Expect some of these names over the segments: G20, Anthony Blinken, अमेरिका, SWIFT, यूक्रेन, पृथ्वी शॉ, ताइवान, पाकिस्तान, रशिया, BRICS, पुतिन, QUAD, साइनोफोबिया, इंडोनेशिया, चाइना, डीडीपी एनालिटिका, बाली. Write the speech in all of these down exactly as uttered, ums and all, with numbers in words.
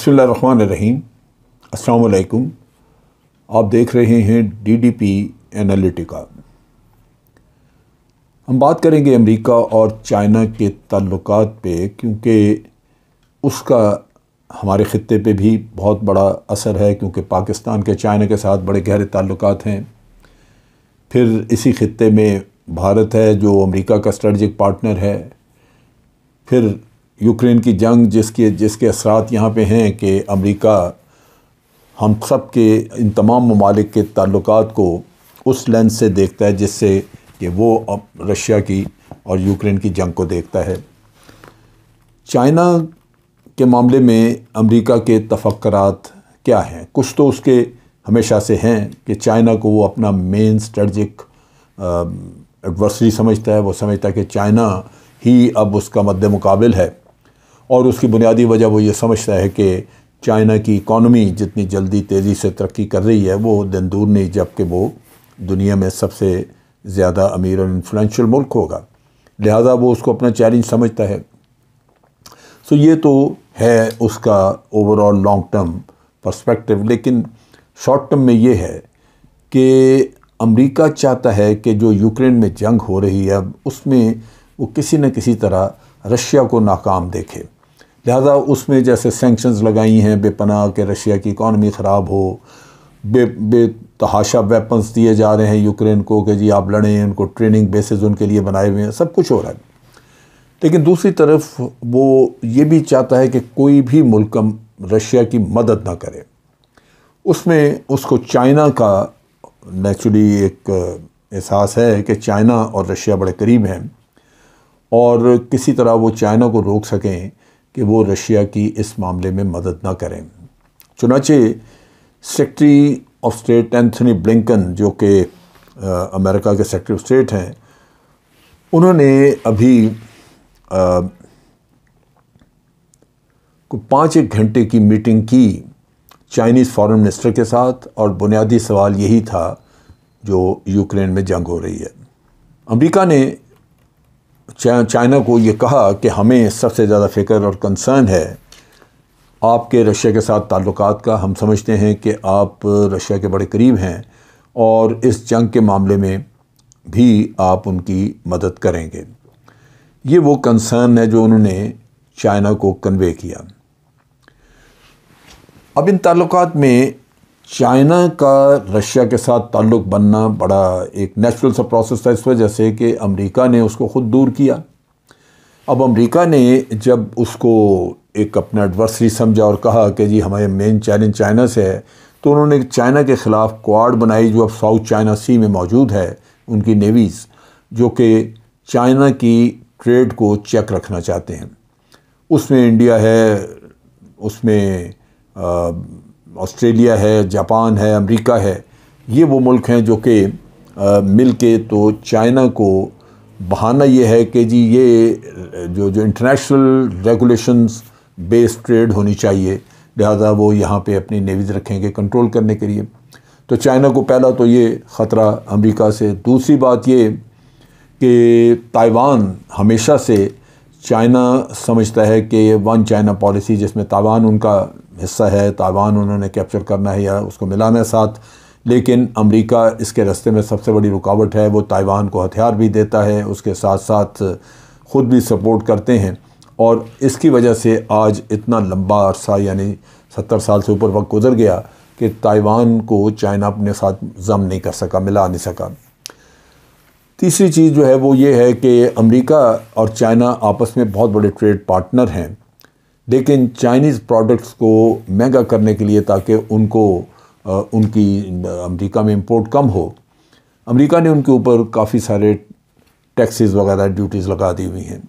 बिस्मिल्लाहिर्रहमानिर्रहीम, अस्सलाम वालेकुम। आप देख रहे हैं डीडीपी एनालिटिका। हम बात करेंगे अमेरिका और चाइना के ताल्लुकात पे, क्योंकि उसका हमारे ख़ित्ते पे भी बहुत बड़ा असर है, क्योंकि पाकिस्तान के चाइना के साथ बड़े गहरे ताल्लुकात हैं। फिर इसी ख़ित्ते में भारत है जो अमेरिका का स्ट्रेटजिक पार्टनर है। फिर यूक्रेन की जंग जिसके जिसके असरात यहाँ पे हैं कि अमेरिका हम सब के इन तमाम ममालिक के ताल्लुकात को उस लेंस से देखता है जिससे कि वो अब रशिया की और यूक्रेन की जंग को देखता है। चाइना के मामले में अमेरिका के तफक्करात क्या हैं? कुछ तो उसके हमेशा से हैं कि चाइना को वो अपना मेन स्ट्रेटजिक एडवर्सरी समझता है। वो समझता है कि चाइना ही अब उसका मद्दे मुकाबिल है, और उसकी बुनियादी वजह वो ये समझता है कि चाइना की इकॉनमी जितनी जल्दी तेज़ी से तरक्की कर रही है वो दिन दूर नहीं जबकि वो दुनिया में सबसे ज़्यादा अमीर और इन्फ्लुएंशियल मुल्क होगा। लिहाजा वो उसको अपना चैलेंज समझता है। सो ये तो है उसका ओवरऑल लॉन्ग टर्म पर्सपेक्टिव। लेकिन शॉर्ट टर्म में ये है कि अमेरिका चाहता है कि जो यूक्रेन में जंग हो रही है अब उसमें वो किसी न किसी तरह रशिया को नाकाम देखे। लिहाजा उसमें जैसे सेंक्शंस लगाई हैं बेपनाह के रशिया की इकॉनमी ख़राब हो, बे बेतहाशा वेपन्स दिए जा रहे हैं यूक्रेन को कि जी आप लड़ें, उनको ट्रेनिंग बेसेस उनके लिए बनाए हुए हैं, सब कुछ हो रहा है। लेकिन दूसरी तरफ वो ये भी चाहता है कि कोई भी मुल्क रशिया की मदद ना करे। उसमें उसको चाइना का नेचुरली एक एहसास है कि चाइना और रशिया बड़े करीब हैं, और किसी तरह वो चाइना को रोक सकें कि वो रशिया की इस मामले में मदद ना करें। चुनाचे secretary of state Antony Blinken जो कि अमेरिका के सेक्रेटरी ऑफ स्टेट हैं, उन्होंने अभी आ, को पाँच एक घंटे की मीटिंग की चाइनीज़ फॉरेन मिनिस्टर के साथ, और बुनियादी सवाल यही था जो यूक्रेन में जंग हो रही है। अमेरिका ने चाइना को ये कहा कि हमें सबसे ज़्यादा फ़िक्र और कंसर्न है आपके रशिया के साथ ताल्लुकात का। हम समझते हैं कि आप रशिया के बड़े करीब हैं और इस जंग के मामले में भी आप उनकी मदद करेंगे। ये वो कंसर्न है जो उन्होंने चाइना को कन्वे किया। अब इन ताल्लुकात में चाइना का रशिया के साथ ताल्लुक़ बनना बड़ा एक नेचुरल सा प्रोसेस था, इस वजह से कि अमेरिका ने उसको ख़ुद दूर किया। अब अमेरिका ने जब उसको एक अपना एडवर्सरी समझा और कहा कि जी हमारे मेन चैलेंज चाइना से है, तो उन्होंने चाइना के ख़िलाफ़ क्वाड बनाई जो अब साउथ चाइना सी में मौजूद है। उनकी नेवीज़ जो कि चाइना की ट्रेड को चेक रखना चाहते हैं, उसमें इंडिया है, उसमें आ, ऑस्ट्रेलिया है, जापान है, अमेरिका है। ये वो मुल्क हैं जो कि मिल के तो चाइना को बहाना ये है कि जी ये जो जो इंटरनेशनल रेगुलेशंस बेस्ड ट्रेड होनी चाहिए, लिहाजा वो यहाँ पे अपनी नेवीज़ रखेंगे कंट्रोल करने के लिए। तो चाइना को पहला तो ये ख़तरा अमेरिका से। दूसरी बात ये कि ताइवान हमेशा से चाइना समझता है कि वन चाइना पॉलिसी जिसमें ताइवान उनका हिस्सा है, ताइवान उन्होंने कैप्चर करना है या उसको मिलाना है साथ। लेकिन अमेरिका इसके रास्ते में सबसे बड़ी रुकावट है। वो ताइवान को हथियार भी देता है, उसके साथ साथ ख़ुद भी सपोर्ट करते हैं, और इसकी वजह से आज इतना लंबा अरसा यानी सत्तर साल से ऊपर वक्त गुजर गया कि ताइवान को चाइना अपने साथ जम नहीं कर सका, मिला नहीं सका। तीसरी चीज़ जो है वो ये है कि अमेरिका और चाइना आपस में बहुत बड़े ट्रेड पार्टनर हैं, लेकिन चाइनीज़ प्रोडक्ट्स को महंगा करने के लिए ताकि उनको आ, उनकी अमेरिका में इंपोर्ट कम हो, अमेरिका ने उनके ऊपर काफ़ी सारे टैक्सेस वगैरह ड्यूटीज़ लगा दी हुई हैं,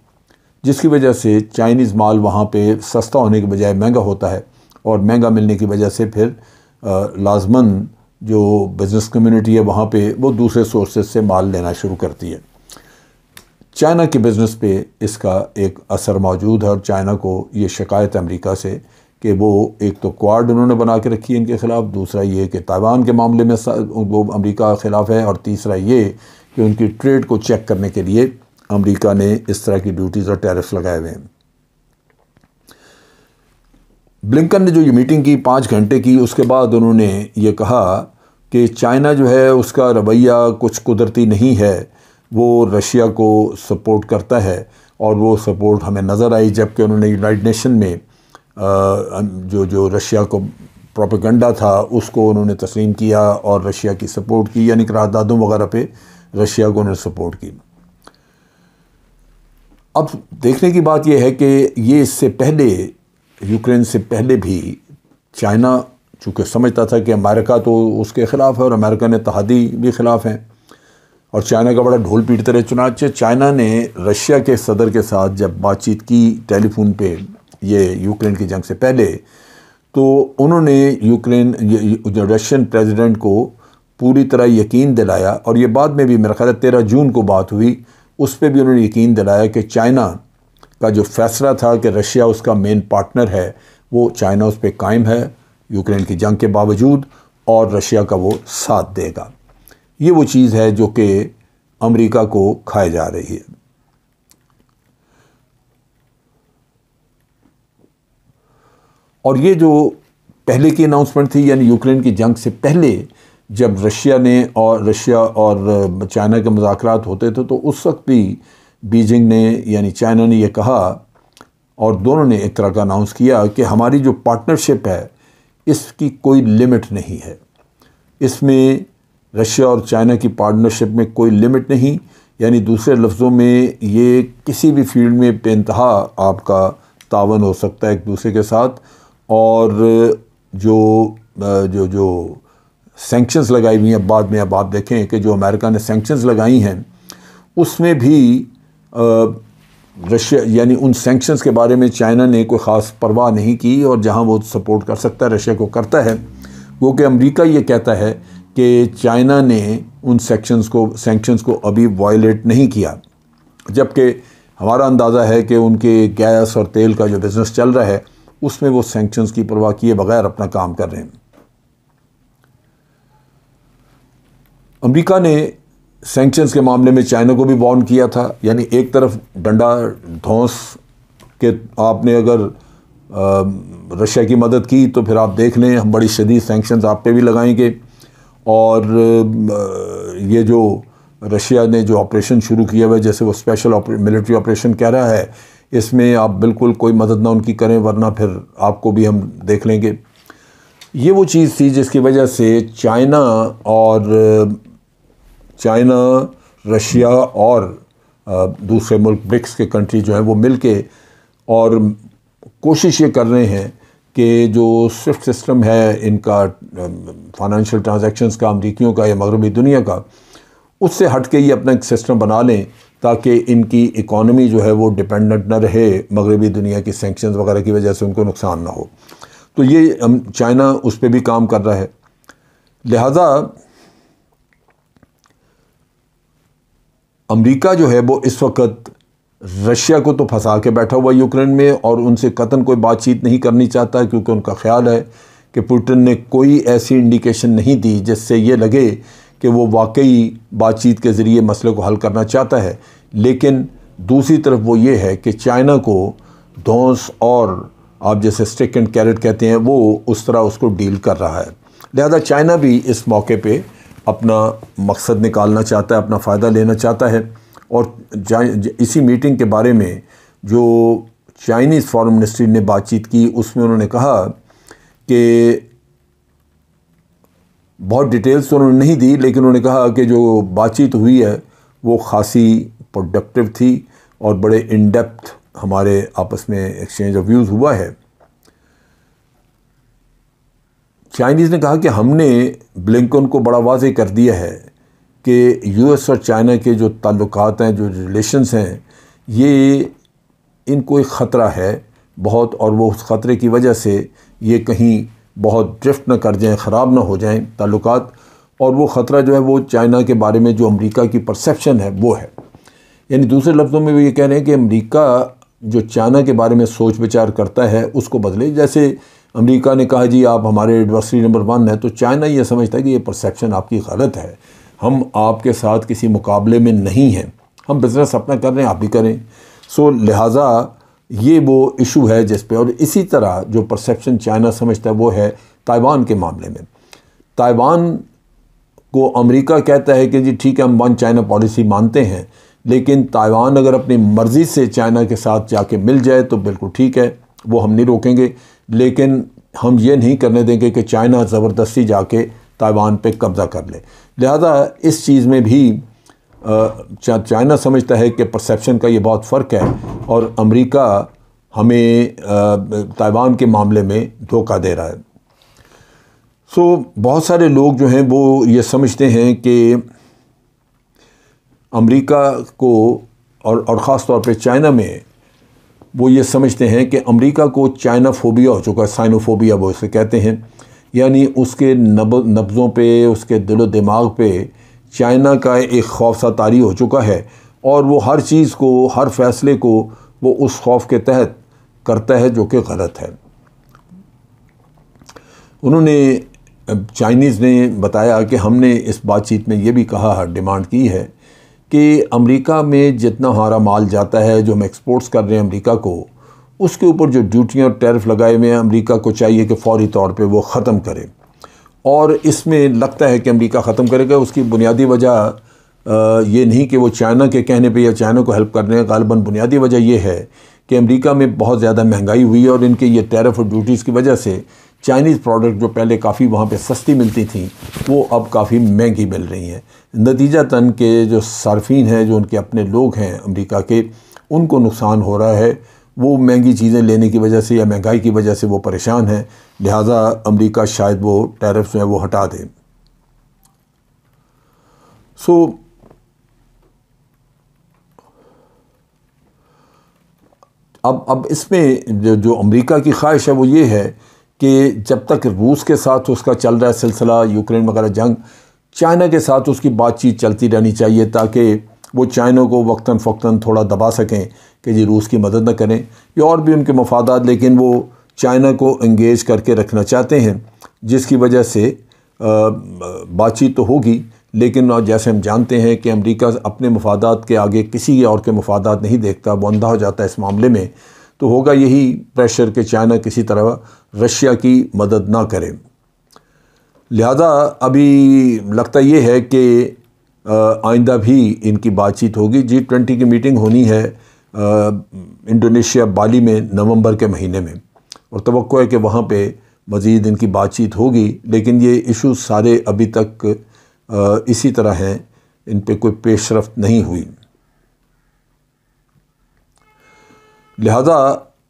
जिसकी वजह से चाइनीज़ माल वहाँ पे सस्ता होने के बजाय महंगा होता है, और महंगा मिलने की वजह से फिर लाजमन जो बिज़नेस कम्यूनिटी है वहाँ पे वो दूसरे सोर्सेज से माल लेना शुरू करती है। चाइना के बिज़नेस पे इसका एक असर मौजूद है, और चाइना को ये शिकायत है अमेरिका से कि वो एक तो क्वाड उन्होंने बना के रखी है इनके ख़िलाफ़, दूसरा ये कि ताइवान के मामले में वो अमेरिका के ख़िलाफ़ है, और तीसरा ये कि उनकी ट्रेड को चेक करने के लिए अमेरिका ने इस तरह की ड्यूटीज़ और टैरिफ्स लगाए हुए हैं। ब्लिंकन ने जो ये मीटिंग की पाँच घंटे की, उसके बाद उन्होंने ये कहा कि चाइना जो है उसका रवैया कुछ कुदरती नहीं है, वो रशिया को सपोर्ट करता है और वो सपोर्ट हमें नज़र आई। जबकि उन्होंने यूनाइटेड नेशन में जो जो रशिया को प्रोपेगेंडा था उसको उन्होंने तस्लीम किया और रशिया की सपोर्ट की, यानी करारदादों वगैरह पे रशिया को उन्होंने सपोर्ट की। अब देखने की बात यह है कि ये इससे पहले, यूक्रेन से पहले भी चाइना चूँकि समझता था कि अमेरिका तो उसके ख़िलाफ़ है और अमेरिका ने तहादी भी ख़िलाफ़ हैं और चाइना का बड़ा ढोल पीटते रहे। चुनाचे चाइना ने रशिया के सदर के साथ जब बातचीत की टेलीफोन पे ये यूक्रेन की जंग से पहले, तो उन्होंने यूक्रेन जो रशियन प्रेसिडेंट को पूरी तरह यकीन दिलाया, और ये बाद में भी मेरा ख्याल तेरह जून को बात हुई, उस पर भी उन्होंने यकीन दिलाया कि चाइना का जो फैसला था कि रशिया उसका मेन पार्टनर है, वो चाइना उस पर कायम है यूक्रेन की जंग के बावजूद, और रशिया का वो साथ देगा। ये वो चीज़ है जो कि अमेरिका को खाए जा रही है। और ये जो पहले की अनाउंसमेंट थी, यानी यूक्रेन की जंग से पहले जब रशिया ने और रशिया और चाइना के मुज़ाकरात होते थे, तो उस वक्त भी बीजिंग ने यानी चाइना ने यह कहा और दोनों ने एक तरह का अनाउंस किया कि हमारी जो पार्टनरशिप है इसकी कोई लिमिट नहीं है, इसमें रशिया और चाइना की पार्टनरशिप में कोई लिमिट नहीं, यानी दूसरे लफ्ज़ों में ये किसी भी फील्ड में बेइंतहा आपका तावन हो सकता है एक दूसरे के साथ। और जो जो जो सैंक्शंस लगाई हुई हैं, बाद में अब आप देखें कि जो अमेरिका ने सैंक्शंस लगाई हैं उसमें भी रशिया यानी उन सैंक्शंस के बारे में चाइना ने कोई ख़ास परवाह नहीं की, और जहां वो सपोर्ट कर सकता है रशिया को करता है। वो कि अमेरिका ये कहता है कि चाइना ने उन सेक्शंस को सैंक्शंस को अभी वायलेट नहीं किया, जबकि हमारा अंदाज़ा है कि उनके गैस और तेल का जो बिज़नेस चल रहा है उसमें वो सैंक्शंस की परवाह किए बगैर अपना काम कर रहे हैं। अमेरिका ने सैंक्शंस के मामले में चाइना को भी वार्न किया था, यानी एक तरफ डंडा धौंस के आपने अगर रशिया की मदद की तो फिर आप देख लें, हम बड़ी शदीद सैंक्शंस आप पे भी लगाएंगे। और ये जो रशिया ने जो ऑपरेशन शुरू किया हुआ है, जैसे वो स्पेशल मिलिट्री ऑपरेशन कह रहा है, इसमें आप बिल्कुल कोई मदद ना उनकी करें वरना फिर आपको भी हम देख लेंगे। ये वो चीज़ थी जिसकी वजह से चाइना और चाइना रशिया और दूसरे मुल्क ब्रिक्स के कंट्री जो हैं वो मिलके और कोशिश ये कर रहे हैं कि जो स्विफ्ट सिस्टम है इनका फाइनेंशियल ट्रांजैक्शंस का, अमरीकियों का या मगरबी दुनिया का, उससे हट के ये अपना एक सिस्टम बना लें ताकि इनकी इकॉनमी जो है वो डिपेंडेंट ना रहे मगरबी दुनिया की सैंक्शंस वगैरह की वजह से, उनको नुकसान ना हो। तो ये चाइना उस पर भी काम कर रहा है। लिहाजा अमेरिका जो है वो इस वक्त रशिया को तो फंसा के बैठा हुआ यूक्रेन में, और उनसे कतन कोई बातचीत नहीं करनी चाहता, क्योंकि उनका ख्याल है कि पुतिन ने कोई ऐसी इंडिकेशन नहीं दी जिससे ये लगे कि वो वाकई बातचीत के ज़रिए मसले को हल करना चाहता है। लेकिन दूसरी तरफ वो ये है कि चाइना को धौंस और आप जैसे स्टिक एंड कैरेट कहते हैं वो उस तरह उसको डील कर रहा है। लिहाजा चाइना भी इस मौके पर अपना मकसद निकालना चाहता है, अपना फ़ायदा लेना चाहता है। और इसी मीटिंग के बारे में जो चाइनीज़ फॉरेन मिनिस्ट्री ने बातचीत की उसमें उन्होंने कहा कि बहुत डिटेल्स तो उन्होंने नहीं दी, लेकिन उन्होंने कहा कि जो बातचीत हुई है वो खासी प्रोडक्टिव थी और बड़े इन डेप्थ हमारे आपस में एक्सचेंज ऑफ व्यूज़ हुआ है। चाइनीज़ ने कहा कि हमने ब्लिंकन को बड़ा वाज़ेह कर दिया है कि यूएस और चाइना के जो ताल्लुकात हैं, जो रिलेशंस हैं, ये इनको एक ख़तरा है बहुत, और वो उस ख़तरे की वजह से ये कहीं बहुत ड्रिफ्ट ना कर जाएं, ख़राब ना हो जाएं ताल्लुकात। और वो ख़तरा जो है वो चाइना के बारे में जो अमेरिका की परसेप्शन है वो है, यानी दूसरे लफ्ज़ों में वो ये कह रहे हैं कि अमेरिका जो चाइना के बारे में सोच विचार करता है उसको बदले। जैसे अमेरिका ने कहा जी आप हमारे एडवर्सरी नंबर वन है, तो चाइना ये समझता है कि ये परसेप्शन आपकी गलत है, हम आपके साथ किसी मुकाबले में नहीं हैं, हम बिज़नेस अपना कर रहे हैं, आप भी करें। सो लिहाजा ये वो इशू है जिस पे, और इसी तरह जो परसेप्शन चाइना समझता है वो है ताइवान के मामले में। ताइवान को अमेरिका कहता है कि जी ठीक है हम वन चाइना पॉलिसी मानते हैं, लेकिन ताइवान अगर अपनी मर्ज़ी से चाइना के साथ जाके मिल जाए तो बिल्कुल ठीक है, वो हम नहीं रोकेंगे, लेकिन हम ये नहीं करने देंगे कि चाइना ज़बरदस्ती जाके ताइवान पे कब्ज़ा कर ले। लिहाजा इस चीज़ में भी चाइना समझता है कि परसेप्शन का ये बहुत फ़र्क है और अमेरिका हमें ताइवान के मामले में धोखा दे रहा है। सो बहुत सारे लोग जो हैं वो ये समझते हैं कि अमेरिका को और और ख़ास तौर पे चाइना में वो ये समझते हैं कि अमेरिका को चाइना फोबिया हो चुका है, साइनोफोबिया वो इसे कहते हैं, यानी उसके नब नब्ज़ों पे, उसके दिलो दिमाग पे चाइना का एक खौफ सा तारी हो चुका है और वो हर चीज़ को, हर फैसले को वो उस खौफ के तहत करता है जो कि गलत है। उन्होंने चाइनीज़ ने बताया कि हमने इस बातचीत में ये भी कहा, डिमांड की है कि अमेरिका में जितना हमारा माल जाता है, जो हम एक्सपोर्ट्स कर रहे हैं अमेरिका को, उसके ऊपर जो ड्यूटियाँ और टैरिफ लगाए हुए हैं अमेरिका को चाहिए कि फ़ौरी तौर पे वो ख़त्म करे। और इसमें लगता है कि अमेरिका ख़त्म करेगा। उसकी बुनियादी वजह ये नहीं कि वो चाइना के कहने पे या चाइना को हेल्प करने का, गालिबन बुनियादी वजह ये है कि अमेरिका में बहुत ज़्यादा महंगाई हुई है और इनके ये टैरिफ और ड्यूटीज़ की वजह से चाइनीज़ प्रोडक्ट जो पहले काफ़ी वहाँ पे सस्ती मिलती थी वो अब काफ़ी महंगी मिल रही हैं। नतीजतन के जो सार्फिन हैं, जो उनके अपने लोग हैं अमेरिका के, उनको नुकसान हो रहा है। वो महंगी चीज़ें लेने की वजह से या महंगाई की वजह से वो परेशान हैं। लिहाजा अमेरिका शायद वो टैरिफ जो है वो हटा दे। सो so, अब अब इसमें जो जो अमेरिका की ख्वाहिश है वो ये है कि जब तक रूस के साथ उसका चल रहा है सिलसिला, यूक्रेन वगैरह जंग, चाइना के साथ उसकी बातचीत चलती रहनी चाहिए ताकि वो चाइना को वक्तन फ़क्तन थोड़ा दबा सकें कि जी रूस की मदद न करें या और भी उनके मफादात, लेकिन वो चाइना को इंगेज करके रखना चाहते हैं, जिसकी वजह से बातचीत तो होगी, लेकिन जैसे हम जानते हैं कि अमेरिका अपने मफादात के आगे किसी और के मफादात नहीं देखता, वो अंधा हो जाता है इस मामले में। तो होगा यही प्रेशर कि चाइना किसी तरह रशिया की मदद ना करे। लिहाजा अभी लगता ये है कि आइंदा भी इनकी बातचीत होगी। जी ट्वेंटी की मीटिंग होनी है इंडोनेशिया बाली में नवंबर के महीने में और तवक्को है कि वहाँ पे मज़ीद इनकी बातचीत होगी, लेकिन ये इशू सारे अभी तक इसी तरह हैं, इन पे कोई पेशरफ्त नहीं हुई। लिहाजा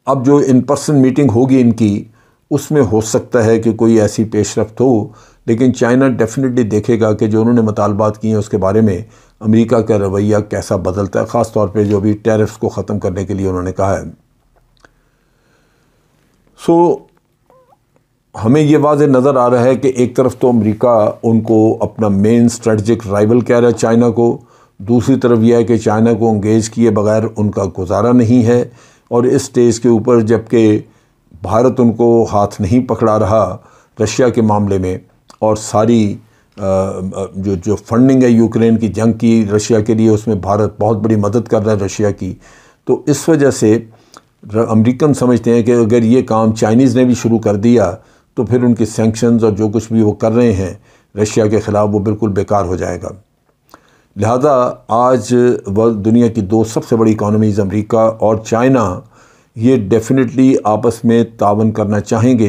अब जो इन पर्सन मीटिंग होगी इनकी, उसमें हो सकता है कि कोई ऐसी पेशरफ्त हो, लेकिन चाइना डेफिनेटली देखेगा कि जो उन्होंने मुतालबात किए हैं उसके बारे में अमेरिका का रवैया कैसा बदलता है, ख़ास तौर पे जो भी टैरिफ्स को ख़त्म करने के लिए उन्होंने कहा है। सो हमें ये वाज़े नज़र आ रहा है कि एक तरफ तो अमेरिका उनको अपना मेन स्ट्रेटजिक राइवल कह रहा है चाइना को, दूसरी तरफ यह है कि चाइना को एंगेज किए बगैर उनका गुजारा नहीं है। और इस स्टेज के ऊपर जबकि भारत उनको हाथ नहीं पकड़ा रहा रशिया के मामले में, और सारी जो जो फंडिंग है यूक्रेन की जंग की रशिया के लिए, उसमें भारत बहुत बड़ी मदद कर रहा है रशिया की, तो इस वजह से अमेरिकन समझते हैं कि अगर ये काम चाइनीज़ ने भी शुरू कर दिया तो फिर उनकी सैंक्शंस और जो कुछ भी वो कर रहे हैं रशिया के ख़िलाफ़ वो बिल्कुल बेकार हो जाएगा। लिहाजा आज वर्ल्ड दुनिया की दो सबसे बड़ी इकॉनमीज़ अमेरिका और चाइना ये डेफिनेटली आपस में तावन करना चाहेंगे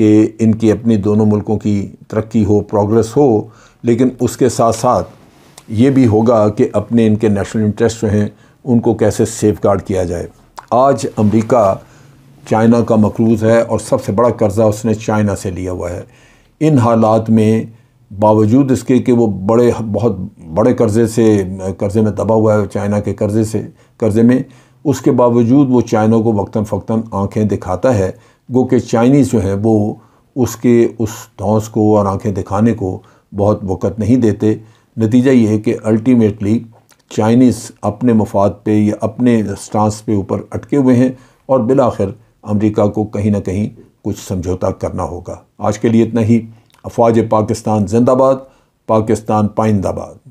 कि इनकी अपनी दोनों मुल्कों की तरक्की हो, प्रोग्रेस हो, लेकिन उसके साथ साथ ये भी होगा कि अपने इनके नेशनल इंटरेस्ट जो हैं उनको कैसे सेफगार्ड किया जाए। आज अमेरिका चाइना का मकरूज़ है और सबसे बड़ा कर्ज़ा उसने चाइना से लिया हुआ है। इन हालात में बावजूद इसके कि वो बड़े बहुत बड़े कर्ज़े से कर्ज़े में दबा हुआ है, चाइना के कर्ज़े से कर्ज़े में, उसके बावजूद वो चाइना को वक्तन फ़क्तन आंखें दिखाता है, गो कि चाइनीज़ जो है वो उसके उस धौंस को और आंखें दिखाने को बहुत वक़्त नहीं देते। नतीजा ये है कि अल्टीमेटली चाइनीज़ अपने मफाद पे या अपने स्टांस पे ऊपर अटके हुए हैं और बिलाखिर अमेरिका को कहीं ना कहीं कुछ समझौता करना होगा। आज के लिए इतना ही। अफवाज पाकिस्तान जिंदाबाद, पाकिस्तान पाइंदाबाद।